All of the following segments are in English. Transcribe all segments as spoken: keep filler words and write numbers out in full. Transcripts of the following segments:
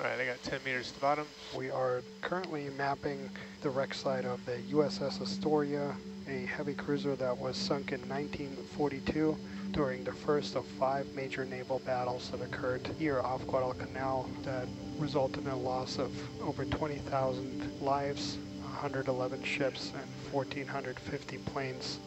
All right, I got ten meters to the bottom. We are currently mapping the wreck site of the U S S Astoria, a heavy cruiser that was sunk in nineteen forty-two during the first of five major naval battles that occurred here off Guadalcanal that resulted in a loss of over twenty thousand lives, one hundred eleven ships, and one thousand four hundred fifty planes.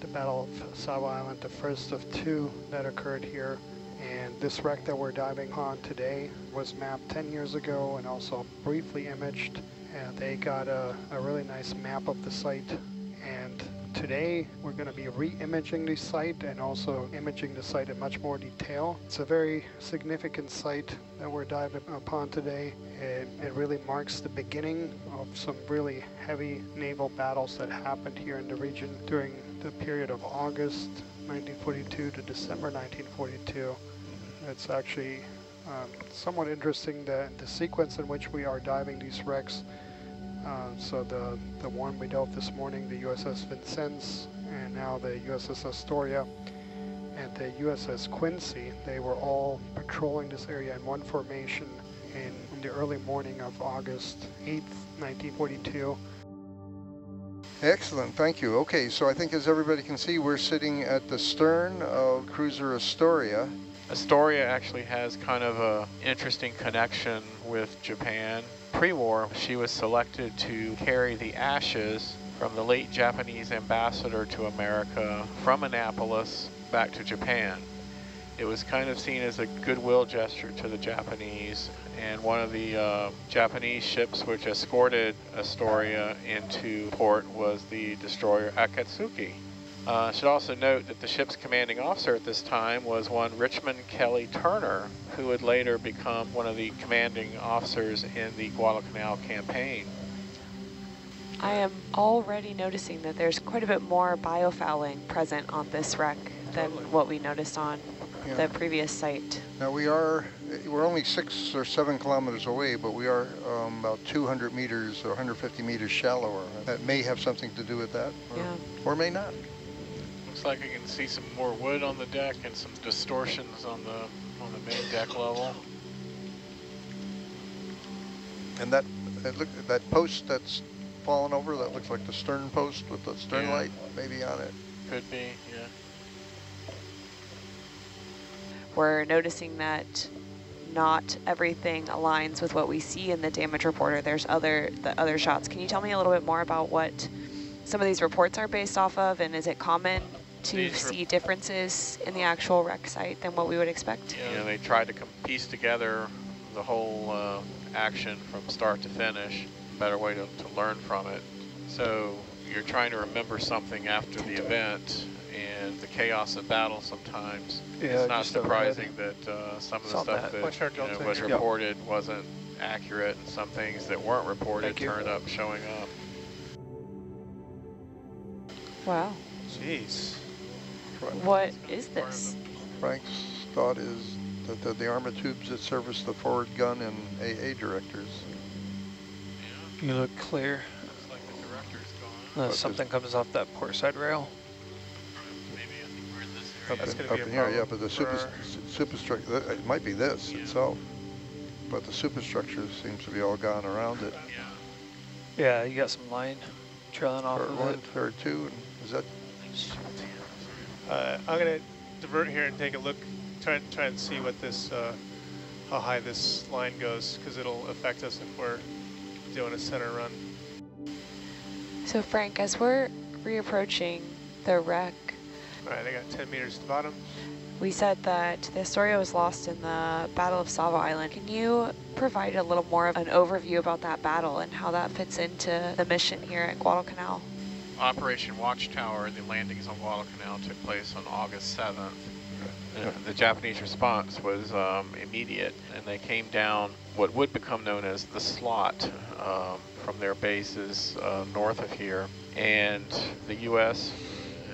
The Battle of Savo Island, the first of two that occurred here. And this wreck that we're diving on today was mapped ten years ago and also briefly imaged. And they got a, a really nice map of the site. And today we're going to be re-imaging the site and also imaging the site in much more detail. It's a very significant site that we're diving upon today. It, it really marks the beginning of some really heavy naval battles that happened here in the region during the period of August nineteen forty-two to December nineteen forty-two. It's actually um, somewhat interesting the, the sequence in which we are diving these wrecks. Uh, so the, the one we dove this morning, the U S S Vincennes, and now the U S S Astoria, and the U S S Quincy, they were all patrolling this area in one formation in, in the early morning of August eighth, nineteen forty-two. Excellent, thank you. Okay, so I think as everybody can see, we're sitting at the stern of cruiser Astoria. Astoria actually has kind of an interesting connection with Japan. Pre-war, she was selected to carry the ashes from the late Japanese ambassador to America from Annapolis back to Japan. It was kind of seen as a goodwill gesture to the Japanese, and one of the uh, Japanese ships which escorted Astoria into port was the destroyer Akatsuki. I uh, should also note that the ship's commanding officer at this time was one Richmond Kelly Turner, who would later become one of the commanding officers in the Guadalcanal campaign. I am already noticing that there's quite a bit more biofouling present on this wreck than totally. What we noticed on Yeah. the previous site. Now we are, we're only six or seven kilometers away, but we are um, about two hundred meters or one hundred fifty meters shallower. That may have something to do with that, or, yeah. or may not. Looks like I can see some more wood on the deck and some distortions on the, on the main deck level. And that, that, look, that post that's fallen over, that looks like the stern post with the stern yeah. light maybe on it. Could be, yeah. We're noticing that not everything aligns with what we see in the damage reporter. There's other the other shots. Can you tell me a little bit more about what some of these reports are based off of, and is it common to these see differences in the actual wreck site than what we would expect? Yeah, you know, they tried to piece together the whole uh, action from start to finish. Better way to, to learn from it. So you're trying to remember something after the event, and the chaos of battle sometimes. Yeah, it's not surprising that uh, some of the stuff that, that you know, was reported yep. wasn't accurate, and some things that weren't reported turned up showing up. Wow. Jeez. What is this? Frank's thought is that the, the armor tubes that service the forward gun and A A directors. Yeah. You look clear. Looks like the director's gone. Unless something comes off that port side rail. Up That's in, up be in here, yeah, but the super, superstructure, it might be this yeah. itself, but the superstructure seems to be all gone around it. Yeah, yeah you got some line trailing off of one, it. Third two, and is that? Uh, I'm going to divert here and take a look, try, try and see what this, uh, how high this line goes, because it'll affect us if we're doing a center run. So Frank, as we're reapproaching the wreck, all right, I got ten meters to the bottom. We said that the Astoria was lost in the Battle of Savo Island. Can you provide a little more of an overview about that battle and how that fits into the mission here at Guadalcanal? Operation Watchtower, the landings on Guadalcanal took place on August seventh. The, the Japanese response was um, immediate, and they came down what would become known as the slot um, from their bases uh, north of here, and the U S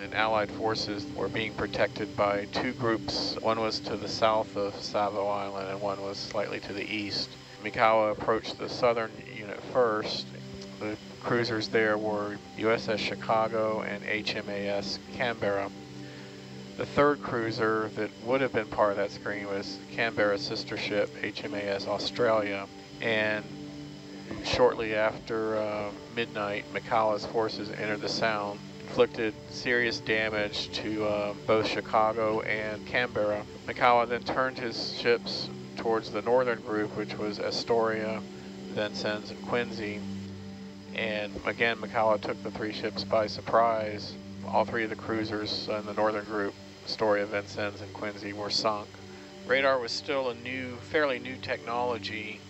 and Allied forces were being protected by two groups. One was to the south of Savo Island and one was slightly to the east. Mikawa approached the southern unit first. The cruisers there were U S S Chicago and H M A S Canberra. The third cruiser that would have been part of that screen was Canberra's sister ship, H M A S Australia, and shortly after uh, midnight, Mikawa's forces entered the Sound, inflicted serious damage to uh, both Chicago and Canberra. Mikawa then turned his ships towards the northern group, which was Astoria, Vincennes, and Quincy, and again Mikawa took the three ships by surprise. All three of the cruisers in the northern group, Astoria, Vincennes, and Quincy, were sunk. Radar was still a new, fairly new technology.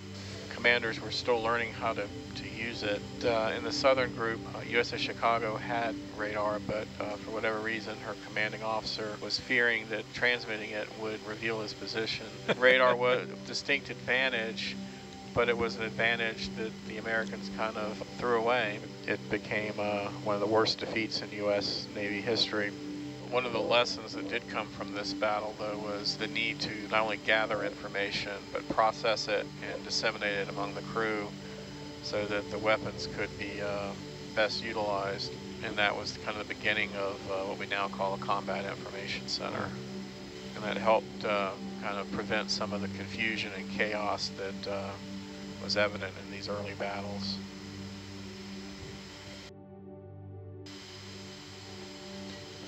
Commanders were still learning how to, to use it. Uh, in the southern group, uh, U S S Chicago had radar, but uh, for whatever reason, her commanding officer was fearing that transmitting it would reveal his position. Radar was a distinct advantage, but it was an advantage that the Americans kind of threw away. It became uh, one of the worst defeats in U S Navy history. One of the lessons that did come from this battle, though, was the need to not only gather information, but process it and disseminate it among the crew so that the weapons could be uh, best utilized. And that was kind of the beginning of uh, what we now call a Combat Information Center. And that helped uh, kind of prevent some of the confusion and chaos that uh, was evident in these early battles.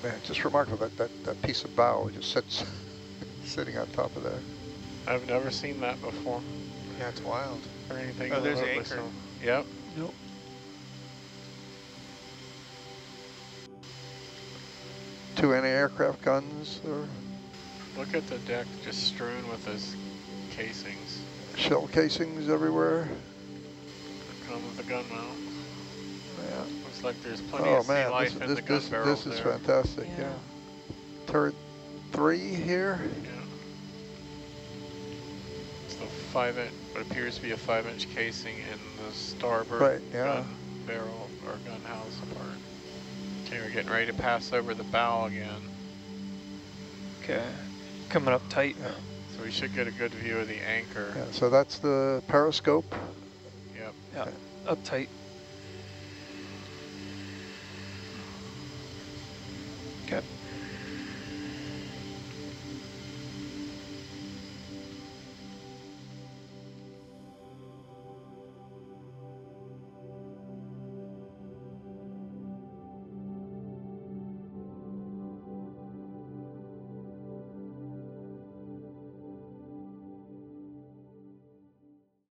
Man, just remarkable that, that, that piece of bow just sits sitting on top of that. I've never seen that before. Yeah, it's wild. Or anything. Oh, there's an anchor. Yep. Nope. Two anti-aircraft guns. Or? Look at the deck just strewn with those casings. Shell casings everywhere. Here comes the gun mount. Yeah. Looks like there's plenty oh, of sea man. life this, in this, the gun this, barrels This is there. fantastic, yeah. yeah. Turret three here. Yeah. It's the five inch, what appears to be a five inch casing in the starboard right, yeah. gun barrel or gun house part. Okay, we're getting ready to pass over the bow again. Okay, coming up tight now. Yeah. So we should get a good view of the anchor. Yeah, so that's the periscope. Yep. Yeah, up tight. Okay.